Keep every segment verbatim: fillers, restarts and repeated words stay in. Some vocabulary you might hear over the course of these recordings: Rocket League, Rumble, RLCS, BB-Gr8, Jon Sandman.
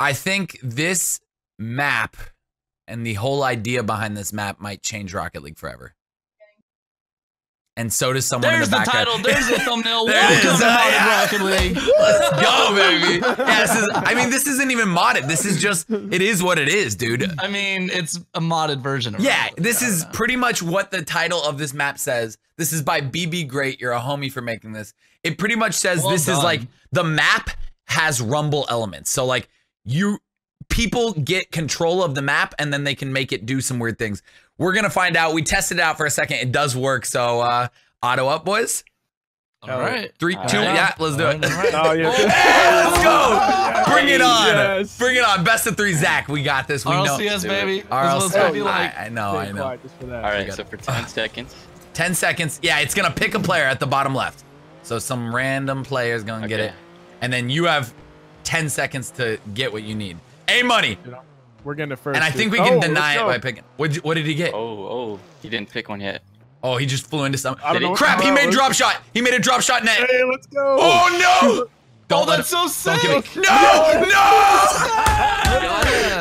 I think this map and the whole idea behind this map might change Rocket League forever. And so does someone there's in the background. There's the title. There's the thumbnail. There Welcome is, to uh, yeah. Rocket League. Let's go, baby. Yeah, this is, I mean, this isn't even modded. This is just, it is what it is, dude. I mean, it's a modded version of it. Yeah, this is know. pretty much what the title of this map says. This is by B B Gr eight. You're a homie for making this. It pretty much says well this done. is like, the map has rumble elements. So like, you, people get control of the map and then they can make it do some weird things. We're going to find out. We tested it out for a second. It does work. So, uh, auto up, boys. All, All right. Three, All two, right. yeah, let's do it. Right. Oh, yeah. Hey, let's go. Bring it on. Yes. Bring it on. Best of three, Zach. We got this. We R L C S, know. baby. R L C S. Oh, like I, I know, I know. All right, so for ten uh, seconds. ten seconds. Yeah, it's going to pick a player at the bottom left. So some random player is going to okay. get it. And then you have ten seconds to get what you need. A money. We're gonna first. And I think we can oh, deny it by picking. What, what did he get? Oh, oh, he didn't pick one yet. Oh, he just flew into something. Crap! He made drop shot. He made a drop shot net. Hey, let's go! Oh no! Don't oh, that's so sick. No, no!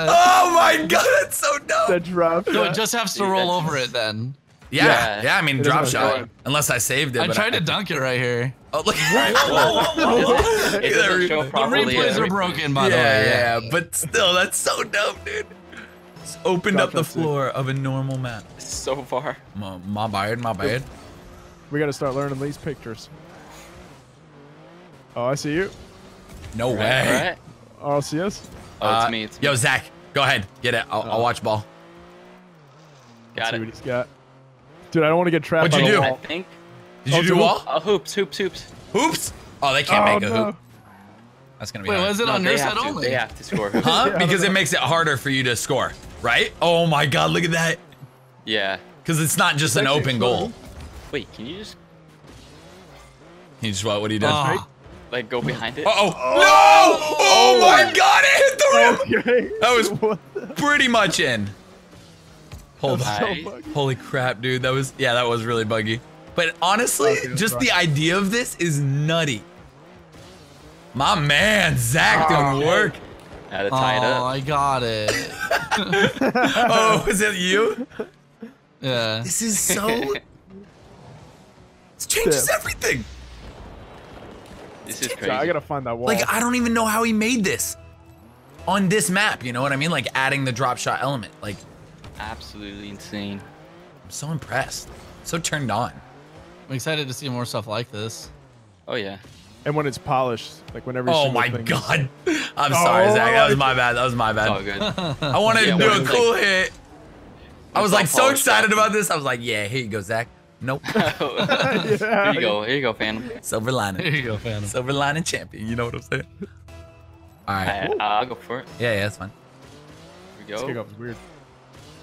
Oh my God, that's so dumb. The drop shot. So it just has to roll over it then. Yeah, yeah. yeah I mean, it drop shot. Good. Unless I saved it. I but tried I, to dunk it right here. Oh look! Whoa, whoa, whoa, whoa. It doesn't show properly. The replays are broken, by the yeah, way. Yeah, yeah, but still, that's so dumb, dude. It's opened drop up the floor too. of a normal map. So far. My, my bad, my bad. We gotta start learning these pictures. Oh, I see you. No right, way. All right. R L C S. Oh, it's uh, me. It's me. Yo, Zach, go ahead, get it. I'll, uh, I'll watch ball. Got Let's it. See what he's got. Dude, I don't want to get trapped. What'd you do? I think. Did oh, you do wall? Uh, hoops, hoops, hoops. Hoops? Oh, they can't oh, make a no. hoop. That's going to be Wait, hard. was it no, on their side only? They have to score hoops. Huh? yeah, because it know. makes it harder for you to score, right? Oh my God, look at that. Yeah. Because it's not just it's an open fun. goal. Wait, can you just... Can you just what? What are you doing? Uh, like, go behind it? Uh oh. No! Oh, oh my what? God, it hit the rim! That was pretty much in. Hold on. So Holy crap, dude. That was, yeah, that was really buggy. But honestly, just the idea of this is nutty. My man, Zach oh, did work. Had it tied oh, up. Oh, I got it. Oh, is it you? Yeah. This is so... This changes yeah. everything. This is crazy. I gotta find that wall. Like, I don't even know how he made this. On this map, you know what I mean? Like, adding the drop shot element. Like... Absolutely insane. I'm so impressed. So turned on. I'm excited to see more stuff like this. Oh yeah. And when it's polished, like whenever. Oh my God. Is... I'm oh, sorry, Zach. That was my bad. That was my bad. Oh, good. I wanted yeah, to do a cool like, hit. I was like so excited back. about this. I was like, yeah, here you go, Zach. Nope. yeah. Here you go. Here you go, Phantom. Silver lining. Here you go, Phantom. Silver lining champion. You know what I'm saying? All right. I, I'll go for it. Yeah, yeah, that's fine. Here we go. This kickoff is weird.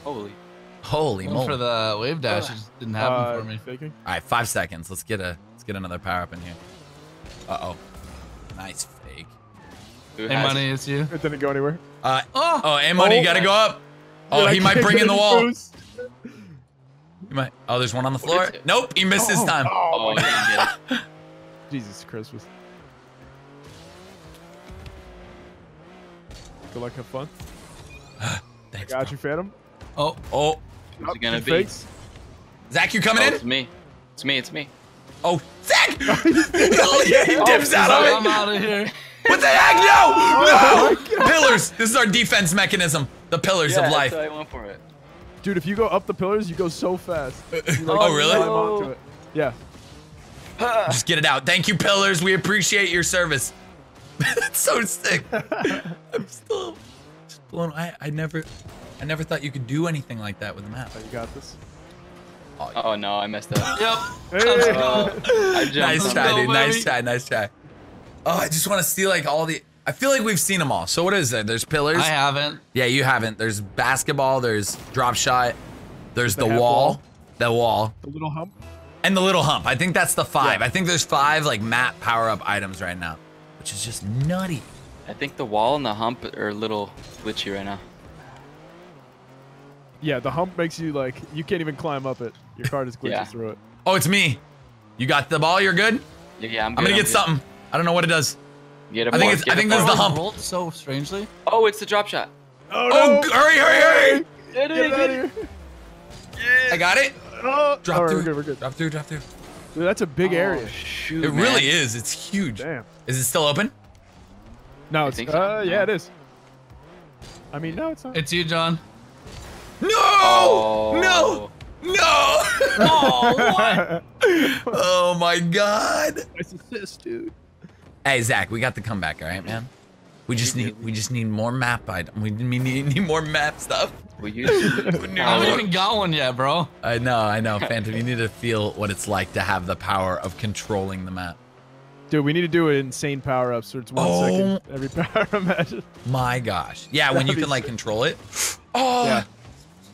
Holy. Holy moly! For the wave dash, it just didn't happen uh, for me. Faking? All right, five seconds. Let's get a let's get another power up in here. Uh oh, nice fake. Who hey, money, it? it's you. It didn't go anywhere. Uh oh, oh hey, money, oh, you gotta go up. Oh, yeah, he might bring in the wall. He might. Oh, there's one on the floor. Nope, he missed oh, his time. Oh, oh my Jesus Christmas. Good luck, have fun. Thanks, I got bro. you, Phantom. Oh, oh. Who's it gonna be? Zach, you coming oh, in? It's me. It's me. It's me. Oh, Zach! oh, yeah, he dips oh, out of it. I'm out of here. What the heck? No! Oh, no! Pillars. This is our defense mechanism. The pillars yeah, of life. That's what I went for it. Dude, if you go up the pillars, you go so fast. You, like, oh, really? Climb onto it. Yeah. Just get it out. Thank you, pillars. We appreciate your service. That's so sick. I'm still just blown. I I never. I never thought you could do anything like that with a map. Oh, you got this. Oh, oh no, I messed up. Yep. Hey. Uh, I jumped. Nice try, dude. Nice try, nice try. Oh, I just want to see like all the. I feel like we've seen them all. So what is it? There's pillars. I haven't. Yeah, you haven't. There's basketball. There's drop shot. There's the, the wall. The wall. The little hump. And the little hump. I think that's the five. Yeah. I think there's five like map power up items right now, which is just nutty. I think the wall and the hump are a little glitchy right now. Yeah, the hump makes you like, you can't even climb up it. Your car just glitches yeah. through it. Oh, it's me. You got the ball, you're good? Yeah, I'm good. I'm gonna I'm get good. something. I don't know what it does. Get a I think, it's, Get I think this is the hump. Rolled so strangely. Oh, it's the drop shot. Oh, no. oh hurry, hurry, hurry. Get, Get it, out of here. Yes. I got it. Oh. Drop right, through. We're good, we're good. Drop through, drop through. Dude, that's a big oh, area. Shoot, it man. really is. It's huge. Damn. Is it still open? No, it's, so. uh, yeah, it is. I mean, no, it's not. It's you, John. No! Oh. No! No! Oh, what? Oh, my God. Nice assist, dude. Hey, Zach, we got the comeback, all right, man? We just need we just need more map item. We need, need more map stuff. We haven't even got one yet, bro. I know, I know, Phantom. You need to feel what it's like to have the power of controlling the map. Dude, we need to do an insane power up, so it's one oh. second every power up match. My gosh. Yeah, when That'd you can, like, sick. control it. Oh! Yeah.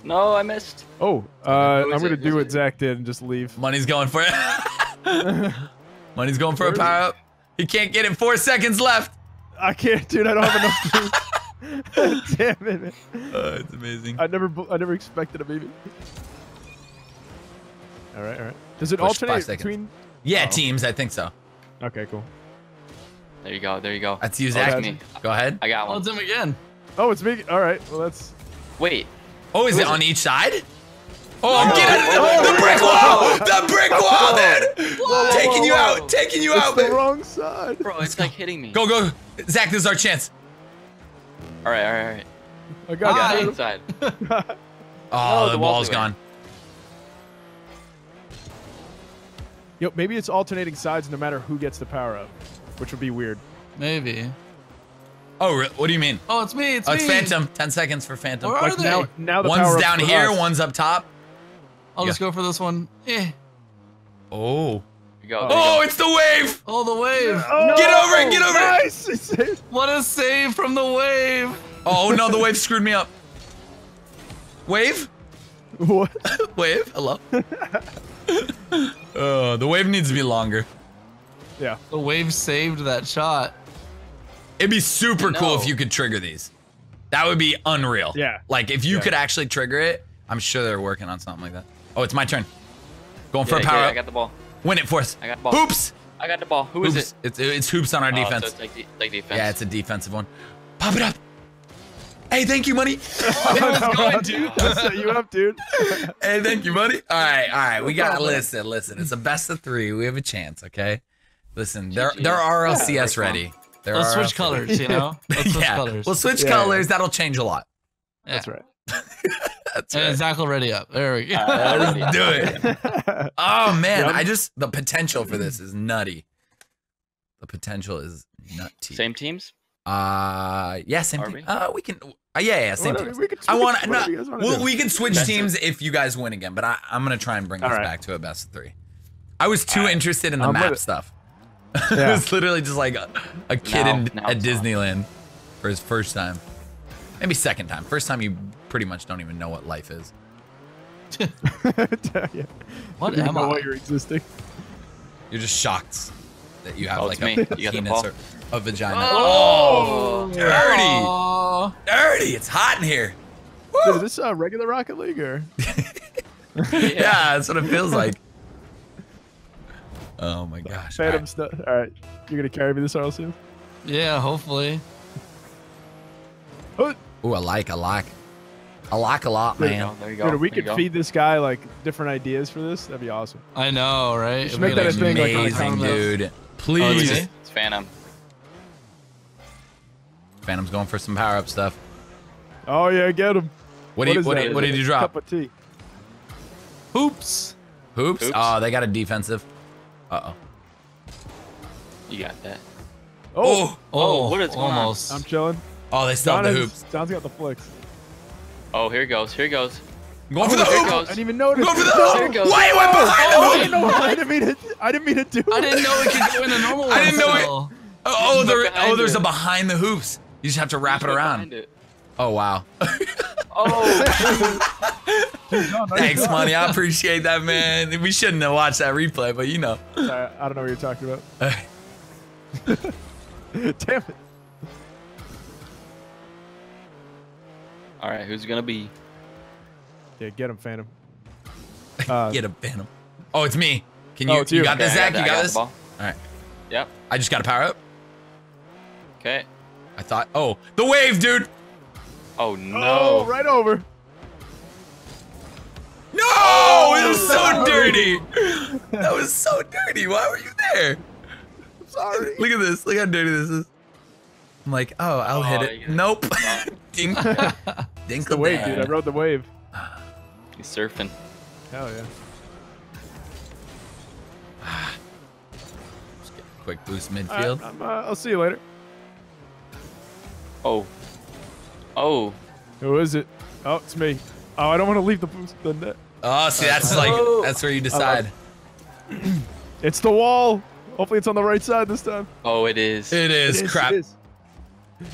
No, I missed. Oh, uh, I'm going to do what it? Zach did and just leave. Money's going for it. Money's going for a power up. He can't get it. Four seconds left. I can't, dude. I don't have enough food. Damn it, man. Oh, it's amazing. I never, I never expected a baby. All right, all right. Does it Push alternate between? Yeah, oh. teams. I think so. Okay, cool. There you go. There you go. That's you, Zach. Oh, me. Go ahead. I got one. Oh, it's him again. Oh, it's me. All right. Well, that's. Wait. Oh, is it, it on each side? Oh, no. I'm getting it. Oh, the brick wall! The brick wall, man! Whoa, taking whoa, you whoa. out! Taking you it's out, man! It's the wrong side. Bro, it's like hitting me. Go, go. Zach, this is our chance. All right, all right, all right. I got it inside. Oh, no, the wall's gone. Yo, maybe it's alternating sides no matter who gets the power up, which would be weird. Maybe. Oh, what do you mean? Oh, it's me, it's oh, it's me. Phantom. Ten seconds for Phantom. Where are like, they? Now, now the one's down here, us. one's up top. I'll yeah. just go for this one. Eh. Oh. You go, oh, it's the wave! Oh, the wave. Oh, get over it, get over nice. it! What a save from the wave! Oh, no, the wave screwed me up. Wave? What? Wave, hello? uh, the wave needs to be longer. Yeah. The wave saved that shot. It'd be super cool if you could trigger these. That would be unreal. Yeah. Like, if you yeah. could actually trigger it, I'm sure they're working on something like that. Oh, it's my turn. Going for yeah, a power yeah, up. I got the ball. Win it for us. I got the ball. Hoops! I got the ball. Who hoops. is it? It's, it's Hoops on our oh, defense. So it's like de like defense. Yeah, it's a defensive one. Pop it up. Hey, thank you, money. Oh, no, going, dude. I'll set you up, dude. Hey, thank you, buddy. All right, all right. We got to listen, listen. It's a best of three. We have a chance, okay? Listen, they're, they're R L C S yeah, they're ready. They're Let's R L C S. switch colors, you know? Let's switch yeah. colors. We'll switch yeah, colors. Yeah. That'll change a lot. Yeah. That's right. That's right. And Zach already up. There we go. Uh, let's do it. Oh man, I just the potential for this is nutty. The potential is nutty. Same teams? Uh, yeah, same team. Uh, we can. Uh, yeah, yeah, same teams. I want. No, we can switch teams if you guys win again. But I, I'm gonna try and bring this back to a best of three. I was too interested in the map stuff. Yeah. It was literally just like a, a kid now, in, now at Disneyland on. for his first time. Maybe second time. First time, you pretty much don't even know what life is. yeah. What you am I? What you're existing? You're just shocked that you have oh, like a, a penis or a vagina. Oh, oh dirty, oh. dirty! It's hot in here. Dude, is this a uh, regular Rocket League or? yeah. yeah, that's what it feels like. Oh my gosh. Phantom All right. All right. You're going to carry me this R L C S? Yeah, hopefully. Oh, Ooh, I like, I like. I like a lot, there man. You there you go. Dude, we there could feed this guy like different ideas for this. That'd be awesome. I know, right? Just make that a thing. Amazing, like, dude. Please. Oh, it's, it's Phantom. Phantom's going for some power up stuff. Oh, yeah, get him. What, what, do you, what, do you, what did you drop? Cup of tea. Hoops. Hoops. Hoops. Oh, they got a defensive. Uh oh. You got that. Oh, oh, oh what is going almost. on? I'm chilling. Oh, they still have the hoops. John's got the flicks. Oh, here it goes. Here it goes. I'm going oh, for the hoop. I didn't even notice. Going for the hoop. Goes. Why oh, went behind oh, the hoop? Oh, I didn't mean it. I didn't mean to do it. I didn't know it could go in the normal. I didn't know it. Oh, oh, there, oh there's it. a behind the hoops. You just have to wrap it around. It. Oh wow. Oh. Thanks, money. I appreciate that, man. We shouldn't have watched that replay, but you know. Sorry, I don't know what you're talking about. Damn it. All right, who's it gonna be? Yeah, get him, Phantom. Uh, get him, Phantom. Oh, it's me. Can you? Oh, it's you. You got okay, this, Zach. You got, got this. All right. Yep. I just got to power up. Okay. I thought. Oh, the wave, dude. Oh no! Oh, right over. No! Oh, it was so dirty. That was so dirty. Why were you there? I'm sorry. Look at this. Look how dirty this is. I'm like, oh, I'll oh, hit it. Nope. Dink. Dink the wave, dude. I rode the wave. He's surfing. Hell yeah. Just get a quick boost midfield. Right, uh, I'll see you later. Oh. Oh. Who is it? Oh, it's me. Oh, I don't want to leave the boost the net. Oh, see, that's like, that's where you decide. It's the wall. Hopefully it's on the right side this time. Oh, it is. It is. It is crap. It is.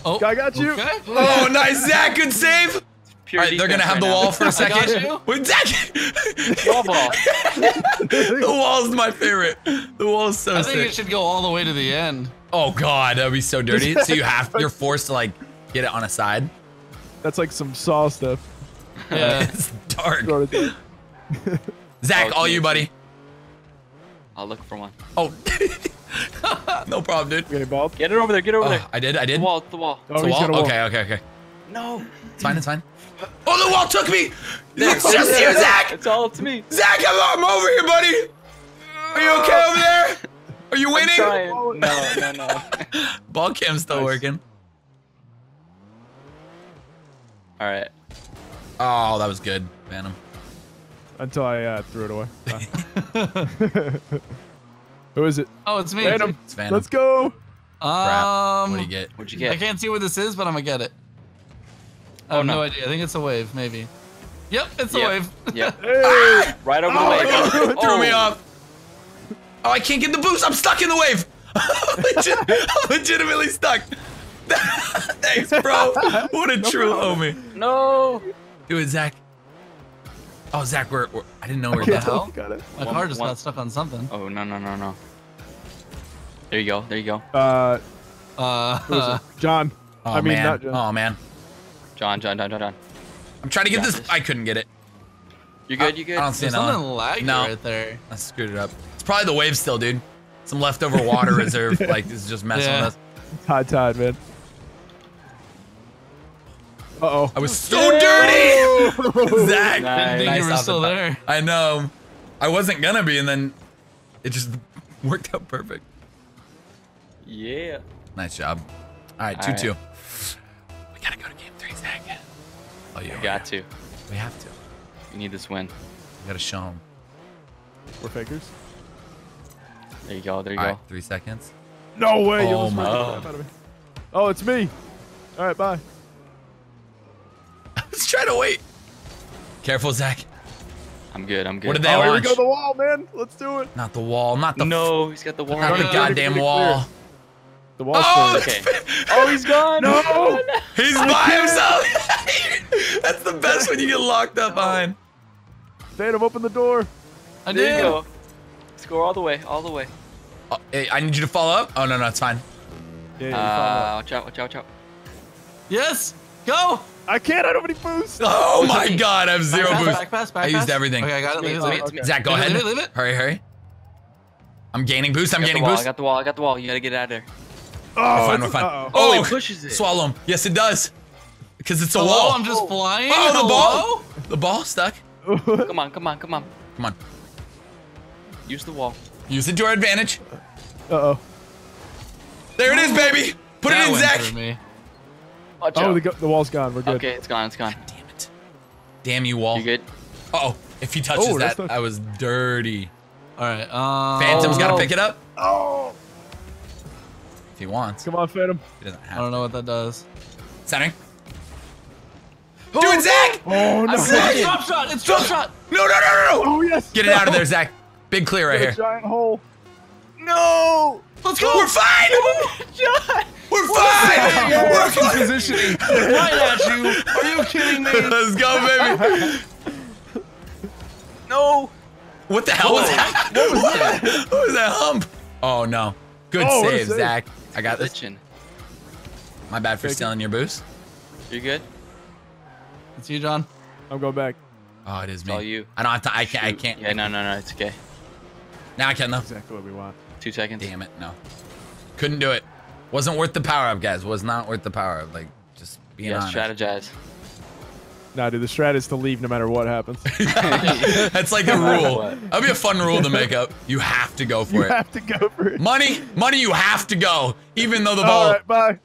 Oh, I got you. Okay. Oh, nice. Zach, good save. All right, they're going to have right the wall now. For a second. I got you. Wait, Zach. Wall ball. The wall is my favorite. The wall is so sick. I think sick. It should go all the way to the end. Oh, God. That would be so dirty. So you have, you're forced to, like, get it on a side. That's like some Saw stuff. Yeah. It's dark. Zach, oh, all you, buddy. I'll look for one. Oh. No problem, dude. Get it, Bob. Get it over there. Get it over oh, there. I did. I did. The wall. The wall. Oh, it's the wall? wall. Okay. Okay. Okay. No. It's fine. It's fine. Oh, the wall took me. There, it's just there, you, Zach. There. It's all to me. Zach, I'm over here, buddy. Are you okay over there? Are you winning? No, no, no. Ball cam's still nice. Working. All right. Oh, that was good, Phantom. Until I uh, threw it away. Uh. Who is it? Oh, it's me. Phantom. It's Phantom. Let's go. Um, what do you get? What'd you get? I can't see what this is, but I'm gonna get it. I oh, have no. no idea. I think it's a wave, maybe. Yep, it's yep. a wave. Yep. Hey. Right over oh, the wave. Oh. It threw me off. Oh, I can't get the boost. I'm stuck in the wave. I'm, legit I'm legitimately stuck. Thanks, bro. What a no true problem. homie. No. Do it, Zach. Oh, Zach, we're, we're, I didn't know where the hell. Got it. My one, car just one. got stuck on something. Oh, no, no, no, no. There you go. There you go. Uh, uh, John. Oh, I mean, man. Not John. Oh, man. John, John, John, John, John. I'm trying to get this. this. I couldn't get it. You good? You good? I don't see There's something laggy no. right there. I screwed it up. It's probably the wave still, dude. Some leftover water reserve. Like, this is just messing yeah. with us. It's high tide, man. Uh-oh. I was so yeah. dirty! Zach, nice. Didn't think nice you were still there. I know. I wasn't gonna be, and then it just worked out perfect. Yeah. Nice job. All right, two two. Right. We gotta go to game three, Zach. Oh, you got to. We have to. We need this win. We gotta show them. We're fakers. There you go, there you All go. Right, three seconds. No way! Oh, my. Oh. oh, it's me. All right, bye. Let's try to wait. Careful, Zach. I'm good. I'm good. What did they oh, launch? Here we go, the wall, man. Let's do it. Not the wall. Not the. No, he's got the wall. Not the goddamn wall. The wall. Oh, okay. oh, he's gone. No, no. he's I by can't. himself. That's the best when you get locked up behind. Phantom, open the door. I did. Go. Let's go all the way. All the way. Oh, hey, I need you to follow up. Oh no, no, it's fine. Yeah, you uh, follow up. Watch out! Watch out! Watch out! Yes. Go. I can't. I don't have any boost. Oh my me? God, I have zero back, boost. Back, pass, back, I used everything. Okay, I got it. Leave, leave, oh, okay. Zach, go leave, ahead. Leave, leave, leave. Hurry, hurry. I'm gaining boost. I'm gaining wall, boost. I got the wall. I got the wall. You gotta get it out of there. Oh, we're fine. We're fine. Uh-oh. Oh, it pushes it. Swallow him. Yes, it does. Because it's a Hello, wall. I'm just flying. Oh, the ball. Hello? The ball stuck. Come on, come on, come on, come on. Use the wall. Use it to our advantage. Uh oh. There it is, baby. Put that it in, Zach. Watch oh, the, the wall's gone. We're good. Okay, it's gone. It's gone. God damn it. Damn you, wall. You good? Uh oh. If he touches oh, that, I was dirty. All right. Uh, Phantom's oh, got to no. pick it up. Oh. If he wants. Come on, Phantom. He doesn't have I don't to. know what that does. Centering. Oh, do it, Zach! Oh, no. It's drop shot. It's drop shot. No, no, no, no, no. Oh, yes. Get no. it out of there, Zach. Big clear right here. Giant hole. No. Let's go. We're fine. John. We're fine! We're, We're fine! Positioning right at you! Are you kidding me? Let's go, baby! No! What the hell Whoa. was that? What was that? What was that hump? Oh, no. Good oh, save, Zach. I got this. Position. My bad for stealing your boost. You good? It's you, John. I'll go back. Oh, it is it's me. All you. I don't have to. I can't. I can't. Yeah, no, no, no. It's okay. Now I can though. Exactly what we want. Two seconds. Damn it, no. Couldn't do it. Wasn't worth the power up, guys. Was not worth the power up. Like, just being yeah, honest. Strategize. Nah, dude, the strat is to leave no matter what happens. That's like a rule. That'd be a fun rule to make up. You have to go for you it. You have to go for it. Money, money, you have to go. Even though the ball. All right, bye.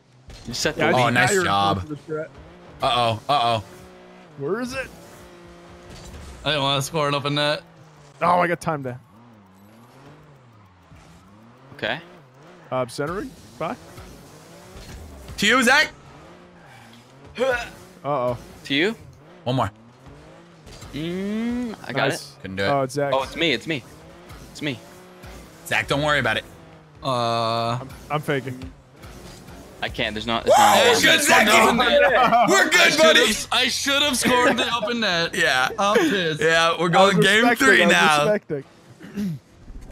You set the yeah, oh, nice job. Uh-oh, uh-oh. Where is it? I didn't want to score it up in that. Oh, I got time there. Okay. Uh, centering, bye. To you, Zach. Uh-oh. To you? One more. Mm, I got nice. It. Couldn't do it. Oh, it's Zach. Oh, it's me. It's me. It's me. Zach, don't worry about it. Uh, I'm, I'm faking. I can't. There's not. It's not it's good, Zach. No. We're good, buddy. I should have scored the up and net. Yeah. I'm pissed. Yeah, we're going game three now.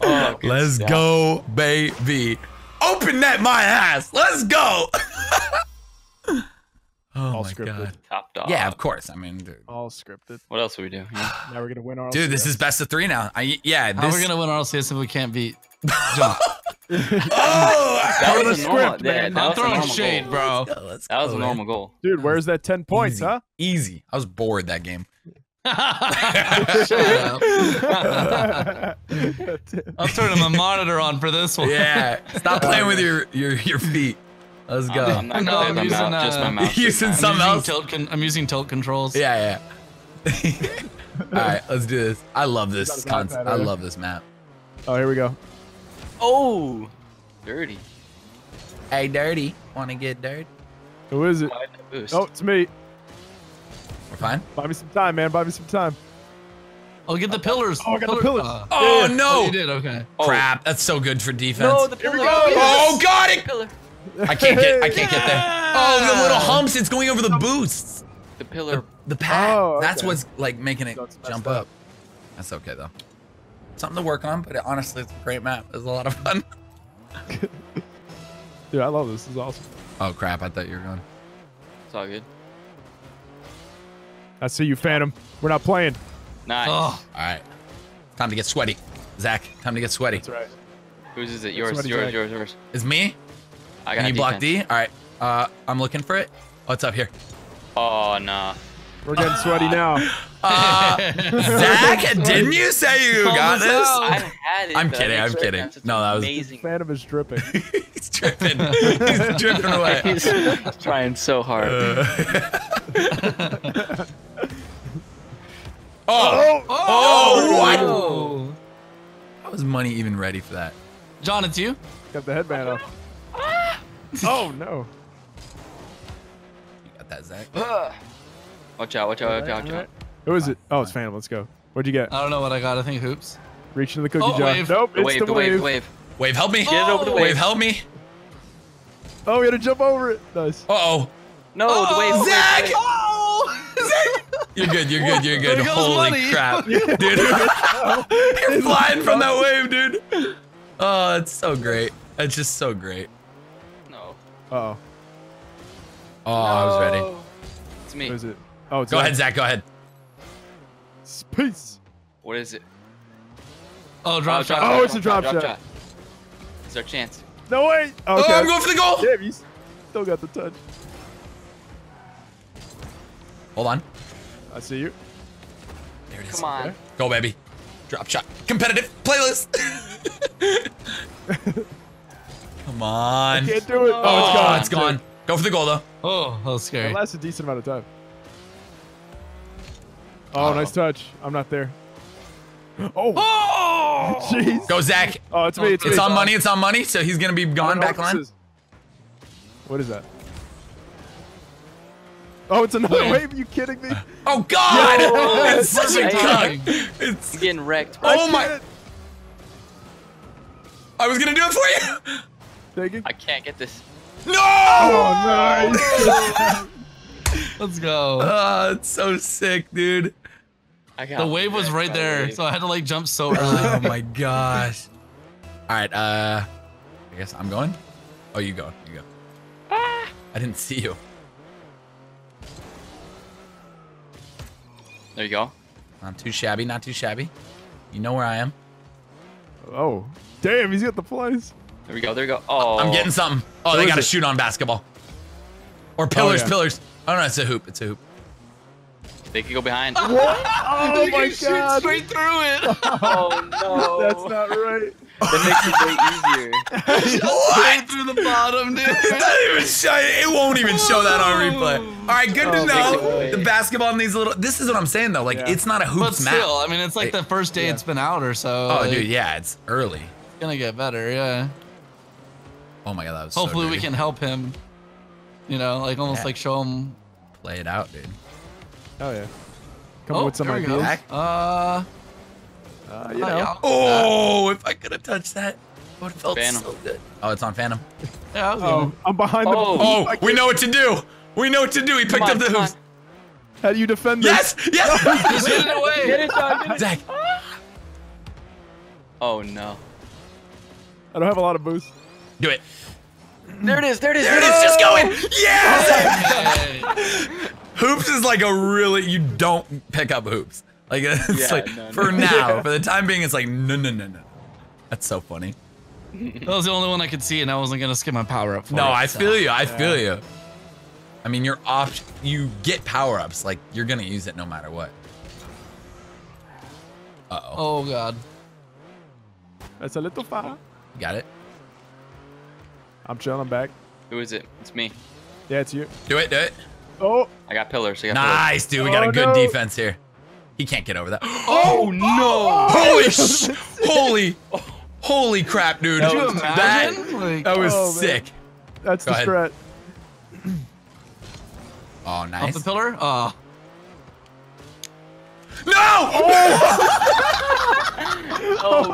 Oh, let's yeah. go, baby. Open net my ass. Let's go. Oh all my scripted. God. Topped off. Yeah, of course. I mean, dude. All scripted. What else would we do? Yeah. Now we're going to win R L C S. Dude, this is best of three now. I, yeah. This... How are we going to win R L C S if we can't beat John? Oh, that was a script, normal, man. Yeah, I'm throwing shade, goal. Bro. Let's go, let's that was go, a normal man. Goal. Dude, where's that ten points, Easy. Huh? Easy. I was bored that game. I'm turning my monitor on for this one. Yeah. Stop playing with your, your, your feet. Let's go. I'm not no, I'm using, mouth, uh, just my mouth. Using something I'm using else. Tilt I'm using tilt controls. Yeah, yeah. All right, let's do this. I love this concept. I love this map. Oh, here we go. Oh, dirty. Hey, dirty. Want to get dirty? Who is it? Oh, it's me. We're fine. Buy me some time, man. Buy me some time. I'll get the pillars. Oh, I got Pillar. The pillars. Uh, oh, yeah. No. Oh, you did. Okay. Oh. Crap. That's so good for defense. No, the pillar. Here we go. Oh, got it. Pillar. I can't get I can't yeah! get there. Oh, the little humps, it's going over the boosts. The pillar. The, the pad. Oh, okay. That's what's like making it jump up. up. That's okay though. Something to work on, but it, honestly it's a great map. It's a lot of fun. Dude, I love this. This is awesome. Oh crap, I thought you were going. It's all good. I see you, Phantom. We're not playing. Nice. Oh. Alright. Time to get sweaty. Zach, time to get sweaty. That's right. Whose is it? Yours, yours, yours, yours. It's me? I got you block D? Alright. Uh, I'm looking for it. Oh, it's up here. Oh, no. We're getting sweaty now. Uh, Zach, didn't you say you got this? I had it. I'm kidding. I'm kidding. No, that was amazing. Phantom is dripping. He's dripping. He's dripping away. He's trying so hard. Uh. oh. Oh. oh! Oh! What? Oh. How was money even ready for that? John, it's you. Got the headband off. Oh no! You got that, Zach. Ugh. Watch out! Watch out! Watch out! Watch out! Who is it? Oh, it's Phantom. Let's go. What'd you get? I don't know what I got. I think hoops. Reach into the cookie oh, jar. Wave. Nope. The it's wave, the, the wave. Wave. Wave. Wave. Help me! Get it over the wave. Wave. Help me! Oh, we gotta jump over it. Nice. Uh oh. No, oh, the wave. Zach! Wave. Oh! Zach! You're good. You're good. You're good. Holy money. Crap, dude! You're flying from that wave, dude. Oh, it's so great. It's just so great. Uh oh. Oh, no. I was ready. It's me. What is it? Oh, it's Go Zach. ahead, Zach. Go ahead. Space. What is it? Oh, drop oh, shot. Oh, it's a drop, drop shot. shot. It's our chance. No way. Oh, okay. oh, I'm going for the goal. Damn, you still got the touch. Hold on. I see you. There it is. Come on. There. Go, baby. Drop shot. Competitive playlist. Come on. I can't do it. Oh, oh it's gone. It's gone. Go for the goal, though. Oh, that was scary. It lasts a decent amount of time. Oh, oh. nice touch. I'm not there. Oh. Oh. Jeez. Go, Zach. Oh, it's me. It's, it's me. on money. It's on money. So he's going to be gone back line. Is. What is that? Oh, it's another Wait. wave. Are you kidding me? Oh, God. Yo, it's such a cuck. It's I'm getting wrecked. Oh, my. I was going to do it for you. Taking? I can't get this. No! Oh, nice. Let's go. Oh, it's so sick, dude. I got the wave was right there, so I had to like jump so early. Oh my gosh. All right, uh, I guess I'm going. Oh, you go. You go. Ah. I didn't see you. There you go. Not too shabby, not too shabby. You know where I am. Oh, damn, he's got the flies. There we go, there we go. Oh, I'm getting something. Oh, what they got to shoot on basketball. Or pillars, oh, yeah. pillars. Oh, no, it's a hoop, it's a hoop. They could go behind. What? Oh, my God. Straight through it. Oh, no. That's not right. That makes it way easier. Straight through the bottom, dude. Even show, it won't even show that on replay. All right, good oh, to know. The basketball needs a little. This is what I'm saying, though. Like, yeah. it's not a hoops map. But still, map. I mean, it's like it, the first day yeah. it's been out or so. Oh, like, dude, yeah, it's early. It's going to get better, yeah. Oh, my God, that was Hopefully so we can help him, you know, like almost yeah. like show him. Play it out, dude. Oh yeah, come oh, up with some ideas. Uh, uh, you know. Oh, if I could have touched that, it would have felt Phantom. so good. Oh, it's on Phantom. Yeah, I was oh, I'm behind oh. the. Oh, I we know what to do. We know what to do. He picked on, up the hoops. How do you defend this? Yes, yes. Get it away. Get it, John. Get it. Zach. Oh no. I don't have a lot of boost. Do it. There it is. There it is. There it is. Just going. Yes. Okay. Hoops is like a really, you don't pick up hoops. Like, it's yeah, like, no, no. for now, yeah. for the time being, it's like, no, no, no, no. That's so funny. That was the only one I could see, and I wasn't going to skip my power-up for No, it, I so. feel you, I yeah. feel you. I mean, you're off, you get power-ups, like, you're going to use it no matter what. Uh-oh. Oh, God. That's a little far. Got it. I'm chilling back. Who is it? It's me. Yeah, it's you. Do it, do it. Oh, I got pillars. I got nice, pillars. dude. We got oh, a good no. defense here. He can't get over that. Oh, oh no! Oh, holy, sh holy, holy crap, dude! Could you imagine? That, like, that was oh, sick. Man. That's Go the ahead. strat. Oh, nice. Off the pillar. Oh. No! Oh,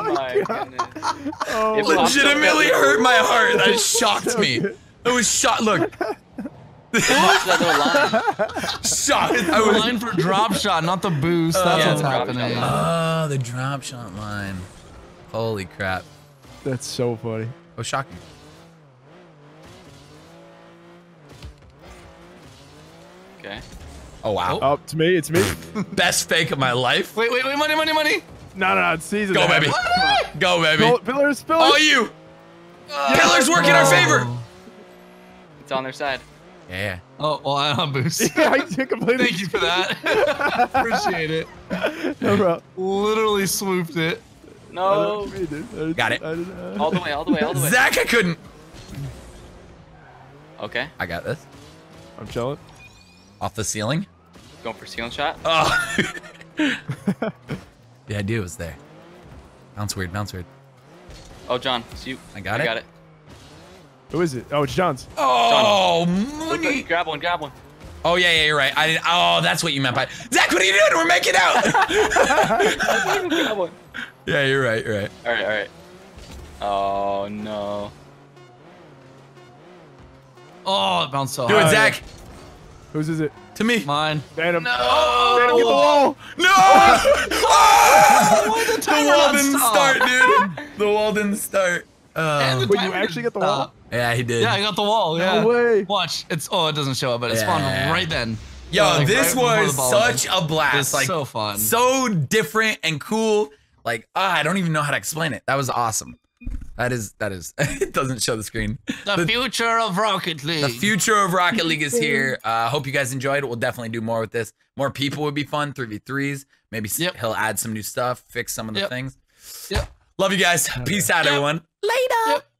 oh my goodness! Oh, it legitimately hurt my heart. That shocked me. It was shot. Look. Shot. It's the line for drop shot, not the boost. That's uh, yeah, what's happening. Oh, the drop shot line. Holy crap. That's so funny. Oh, shocking. Okay. Oh, wow. Oh, it's me. It's me. Best fake of my life. Wait, wait, wait. Money, money, money. No, no, no. It's season. Go, baby. Go, baby. Go, pillars, pillars. Oh, you. Oh, pillars work no. in our favor. It's on their side. Yeah. Oh, well, I don't boost. Yeah, I completely Thank you for that. Appreciate it. No, bro. Literally swooped it. No. I got it. I all the way, all the way, all the way. Zach, I couldn't. Okay. I got this. I'm chilling. Off the ceiling. Going for ceiling shot. Oh. The idea was there. Bounce weird, bounce weird. Oh, John, it's you. I got I it. I got it. Who is it? Oh, it's John's. Oh, John. Money. Grab one, grab one. Oh, yeah, yeah, you're right. I didn't, oh, that's what you meant by Zach, what are you doing? We're making out. Grab one. Yeah, you're right, you're right. All right, all right. Oh, no. Oh, it bounced so hard. Do it, Zach. Whose is it? To me. Mine. Phantom. No. Oh, Phantom, get the wall. No. Oh, the, the wall didn't start, dude. The wall didn't start. Uh, Wait, you actually get the wall? Uh, yeah, he did. Yeah, I got the wall. Yeah. No way. Watch. It's oh, it doesn't show up, but it yeah. spawned right then. Yo, like, this right was such went. a blast. It was like so fun, so different and cool. Like ah, I don't even know how to explain it. That was awesome. That is that is. It doesn't show the screen. The, the future of Rocket League. The future of Rocket League is here. I uh, hope you guys enjoyed. We'll definitely do more with this. More people would be fun. three v threes. Maybe yep. he'll add some new stuff. Fix some of the yep. things. Yep. Love you guys. Peace out, yep. everyone. Later. Yep.